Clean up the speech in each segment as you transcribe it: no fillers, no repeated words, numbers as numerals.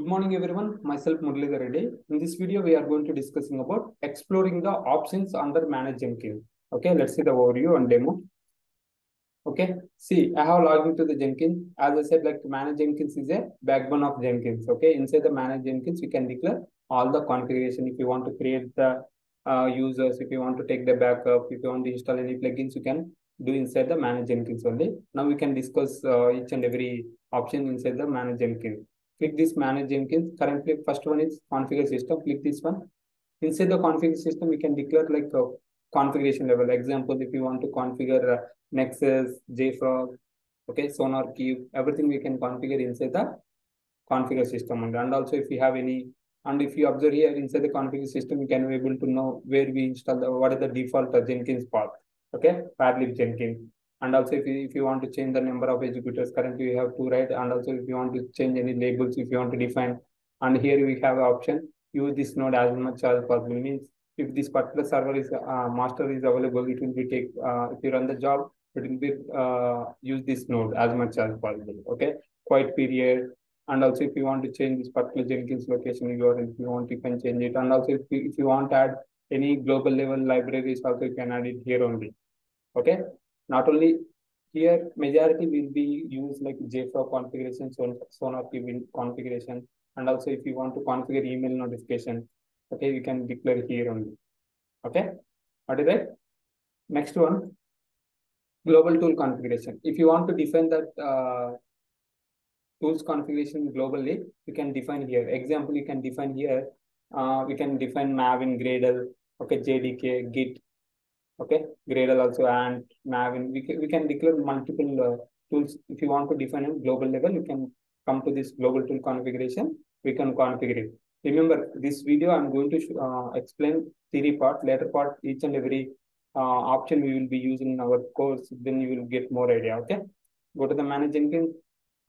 Good morning everyone, myself Murali Theride. In this video we are going to discussing about exploring the options under Manage Jenkins. Okay, let's see the overview and demo. Okay, see, I have logged into the Jenkins. As I said, like Manage Jenkins is a backbone of Jenkins. Okay, inside the Manage Jenkins, we can declare all the configuration. If you want to create the users, if you want to take the backup, if you want to install any plugins, you can do inside the Manage Jenkins only. Now we can discuss each and every option inside the Manage Jenkins. Click this Manage Jenkins. Currently, first one is configure system. Click this one. Inside the configure system, we can declare like a configuration level. Example, if you want to configure Nexus, JFrog, okay, SonarQube, everything we can configure inside the configure system. And also, if you have any, and if you observe here inside the configure system, you can be able to know where we install the, what is the default Jenkins path. Okay, parlib Jenkins. And also, if you want to change the number of executors, currently we have 2, right? And also, if you want to change any labels, if you want to define, and here we have an option, use this node as much as possible. Means if this particular server is master is available, it will be take, if you run the job, it will be use this node as much as possible. Okay, quiet period. And also, if you want to change this particular Jenkins location, you can change it. And also, if you want to add any global level libraries, also you can add it here only. Okay. Not only here, majority will be used like JFrog configuration, SonarQube configuration. And also if you want to configure email notification, okay, you can declare here only. Okay, what is that? Next one, global tool configuration. If you want to define that tools configuration globally, you can define here. Example, you can define here. We can define Maven, Gradle, okay, JDK, Git. Okay, Gradle also and Maven. We can declare multiple tools. If you want to define a global level, you can come to this global tool configuration. We can configure it. Remember, this video I'm going to explain theory part, later part, each and every option we will be using in our course. Then you will get more idea. Okay, go to the Manage Jenkins,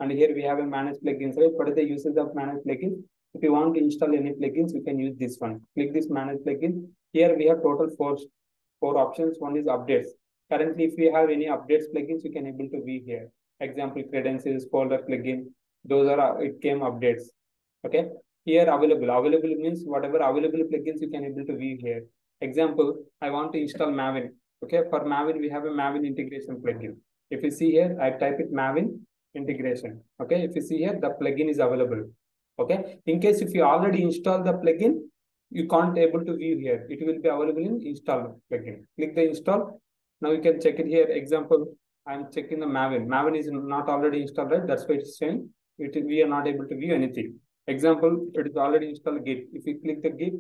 and here we have a Manage Plugins. Right? What are the uses of Manage Plugins? If you want to install any plugins, you can use this one. Click this Manage Plugins. Here we have total four options. One is updates. Currently, if you have any updates plugins, you can able to be here. Example, credentials, folder plugin. Those are, it came updates. Okay. Here available. Available means whatever available plugins you can able to be here. Example, I want to install Maven. Okay. For Maven, we have a Maven integration plugin. If you see here, I type it Maven integration. Okay. If you see here, the plugin is available. Okay. In case if you already install the plugin, you can't able to view here. It will be available in install plugin. Click the install. Now you can check it here. Example, I'm checking the Maven. Maven is not already installed, right? That's why it's saying we are not able to view anything. Example, it is already installed Git. If you click the Git,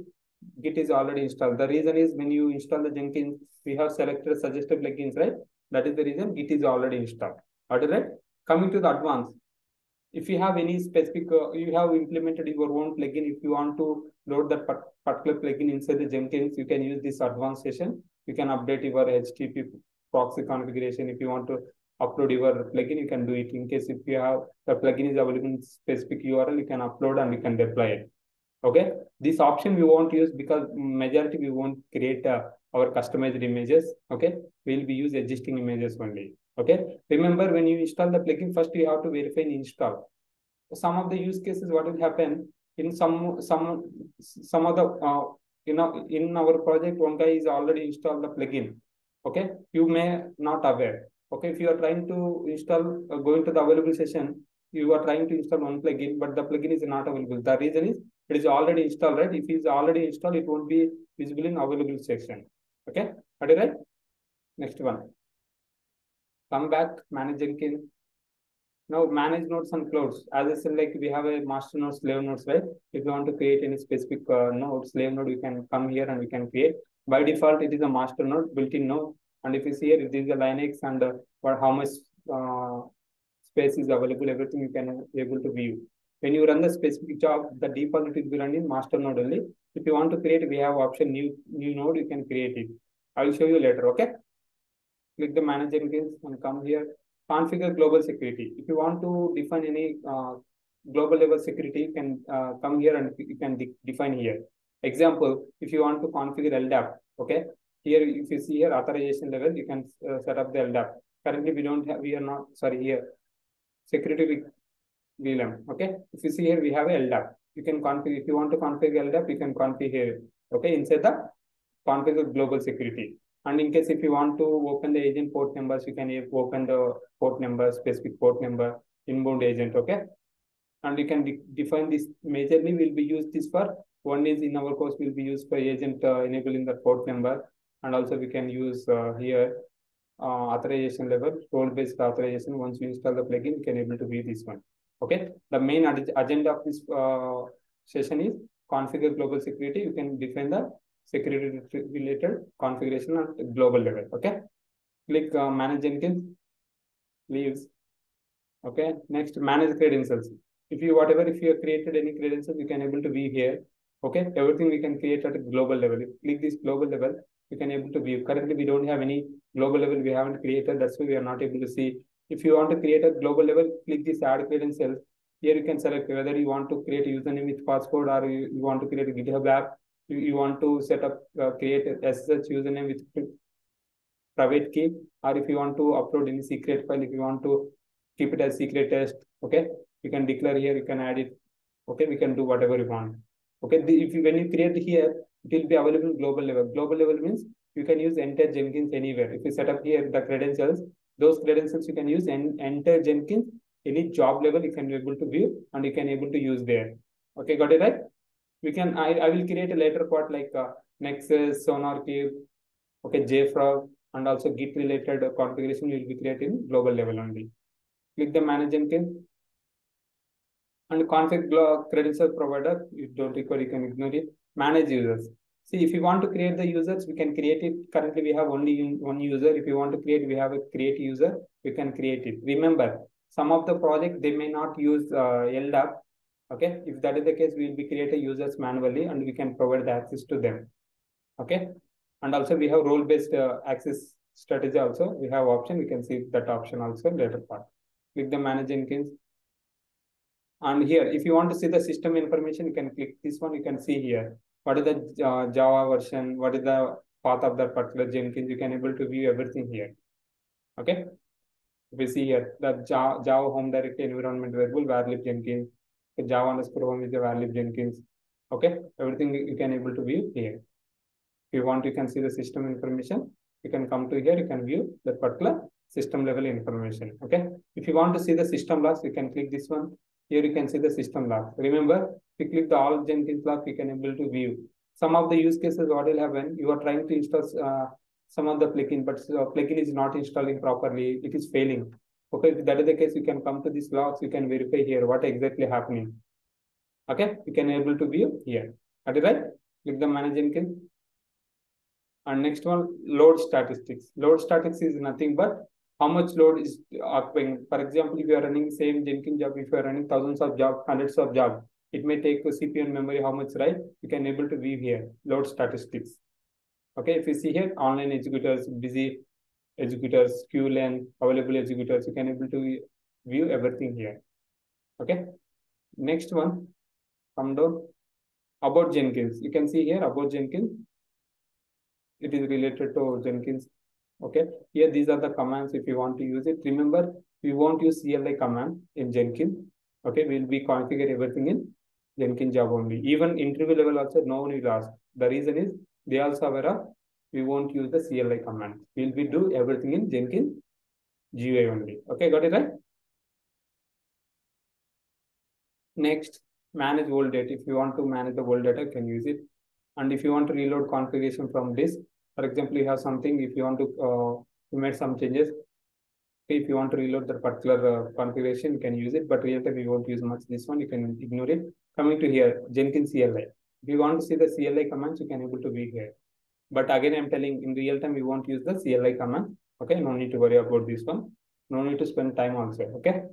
Git is already installed. The reason is when you install the Jenkins, we have selected suggested plugins, right? That is the reason Git is already installed. All right. Coming to the advanced. If you have any specific, you have implemented your own plugin, if you want to load that particular plugin inside the Jenkins, you can use this advanced session. You can update your HTTP proxy configuration. If you want to upload your plugin, you can do it. In case if you have, the plugin is available in specific URL, you can upload and you can deploy it. Okay. This option we won't use because majority we won't create our customized images. Okay. We'll be use existing images only. Okay. Remember, when you install the plugin, first you have to verify and install. Some of the use cases, what will happen in some of the in our project, one guy is already installed the plugin. Okay, you may not aware. Okay, if you are trying to install, going to the available session, you are trying to install one plugin, but the plugin is not available. The reason is it is already installed, right? If it is already installed, it won't be visible in available section. Okay, are you right? Next one. Come back, Manage Jenkins. Now manage nodes and clouds. As I said, like we have a master node, slave nodes, right? If you want to create any specific node, slave node, you can come here and we can create. By default, it is a master node, built-in node. And if you see here, if this is a Linux and for how much space is available, everything you can be able to view. When you run the specific job, the default it will be run in master node only. If you want to create, we have option new node, you can create it. I will show you later, okay? Click the Manage Jenkins and come here. Configure global security. If you want to define any global level security, you can come here and you can define here. Example, if you want to configure LDAP, okay. Here, if you see here, authorization level, you can set up the LDAP. Currently, we don't have, we are not, sorry, here. Security VLAN, okay. If you see here, we have a LDAP. you can configure. If you want to configure LDAP, you can configure here. Okay, inside the configure global security. And in case if you want to open the agent port numbers, you can open the port number, specific port number, inbound agent. Okay, and you can define this. Majorly will be used this for one is in our course will be used for agent enabling the port number, and also we can use here authorization level, role-based authorization. Once you install the plugin, you can able to view this one. Okay, the main agenda of this session is configure global security. You can define the security related configuration at global level. Okay, click manage Jenkins, leaves. Okay, next manage credentials. If you have created any credentials, you can able to view here. Okay, everything we can create at a global level. If you click this global level, you can able to view. Currently, we don't have any global level. We haven't created. That's why we are not able to see. If you want to create a global level, click this add credentials. Here you can select whether you want to create a username with password, or you want to create a GitHub app. You want to set up, create a SSH username with private key, or if you want to upload any secret file, if you want to keep it as secret test. Okay, you can declare here, you can add it. Okay, we can do whatever you want. Okay, when you create here, it will be available global level. Global level means you can use enter Jenkins anywhere. If you set up here the credentials, those credentials you can use and enter Jenkins, any job level you can be able to view and you can able to use there. Okay, got it right? We can, I will create a later part like Nexus, SonarQube, okay, JFrog, and also Git related configuration will be created in global level only. Click the manage Jenkins. And configure credential provider, you don't require, you can ignore it. Manage users. See, if you want to create the users, we can create it. Currently, we have only one user. If you want to create, we have a create user, you can create it. Remember, some of the projects, they may not use LDAP. Okay, if that is the case, we will be create a users manually and we can provide the access to them. Okay, and also we have role-based access strategy also. We have option, we can see that option also in later part. Click the manage Jenkins. And here, if you want to see the system information, you can click this one. You can see here, what is the Java version? What is the path of that particular Jenkins? You can able to view everything here. Okay, we see here the Java home directory environment variable varlib Jenkins. The Java_home is the varlib Jenkins. Okay, everything you can able to view here. If you want, you can see the system information. You can come to here. You can view the particular system level information. Okay, if you want to see the system logs, you can click this one. Here you can see the system logs. Remember, if you click the all Jenkins log, you can able to view. Some of the use cases, what will happen, you are trying to install some of the plugin, but plugin is not installing properly. It is failing. Okay, if that is the case, you can come to these logs. You can verify here what exactly happening. Okay, you can able to view here. Got it right? Click the manage Jenkins. And next one, load statistics. Load statistics is nothing but how much load is occupying. For example, if you are running same Jenkins job, if you are running thousands of jobs, hundreds of jobs, it may take CPU and memory, how much, right? You can able to view here, load statistics. Okay, if you see here, online executors, busy executors, queue length, available executors, you can able to view everything here. Okay, next one, come down, about Jenkins. You can see here, about Jenkins. It is related to Jenkins. Okay, here these are the commands if you want to use it. Remember, we won't use CLI command in Jenkins. Okay, we'll be configure everything in Jenkins job only. Even interview level also, no one will ask. The reason is they also aware of we won't use the CLI command. We'll be do everything in Jenkins GUI only. Okay, got it right? Next, manage old data. If you want to manage the old data, you can use it. And if you want to reload configuration from disk, for example, you have something, if you want to, you made some changes. If you want to reload the particular configuration, you can use it, but real time you won't use much this one, you can ignore it. Coming to here, Jenkins CLI. If you want to see the CLI commands, you can able to be here. But again, I'm telling in real time, you won't use the CLI command. Okay, no need to worry about this one. No need to spend time also, okay?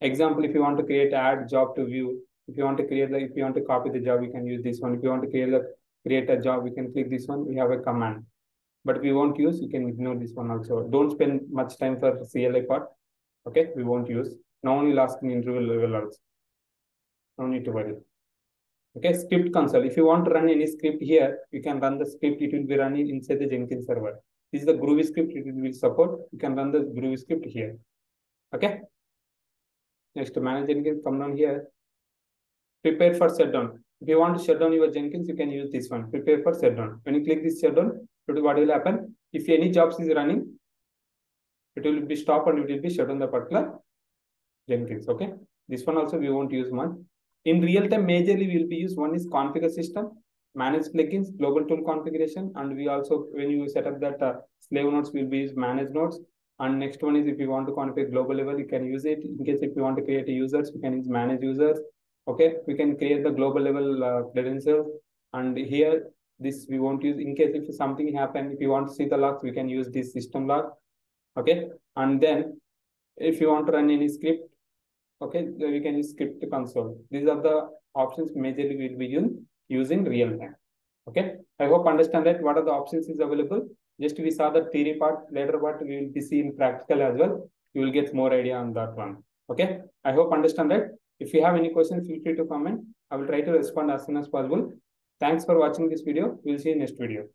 Example, if you want to create add job to view, if you want to create the, if you want to copy the job, you can use this one. If you want to create the create a job, we can click this one. We have a command, but we won't use. You can ignore this one also. Don't spend much time for CLI part. Okay, we won't use. Now only last in interview level also. No need to worry. Okay, script console. If you want to run any script here, you can run the script. It will be running inside the Jenkins server. This is the Groovy script. It will support. You can run the Groovy script here. Okay. Next, manage Jenkins. Come down here. prepare for shutdown. If you want to shut down your Jenkins, you can use this one, prepare for shutdown. When you click this shutdown, what will happen? If any jobs is running, it will be stopped and it will be shut down the particular Jenkins. Okay. This one also we won't use much. In real time, majorly we will be used. One is configure system, manage plugins, global tool configuration, and we also, when you set up that slave nodes, will be use manage nodes. And next one is if you want to configure global level, you can use it. In case if you want to create users, you can use manage users. Okay, we can create the global level credentials. And here, this we won't use. In case if something happens, if you want to see the logs, we can use this system log. Okay, and then if you want to run any script, okay, then we can use script console. These are the options majorly we'll be using real time. Okay, I hope understand that what are the options is available. Just we saw the theory part, later what we will be seeing practical as well. You will get more idea on that one. Okay, I hope understand that. If you have any questions, feel free to comment. I will try to respond as soon as possible. Thanks for watching this video. We'll see you next video.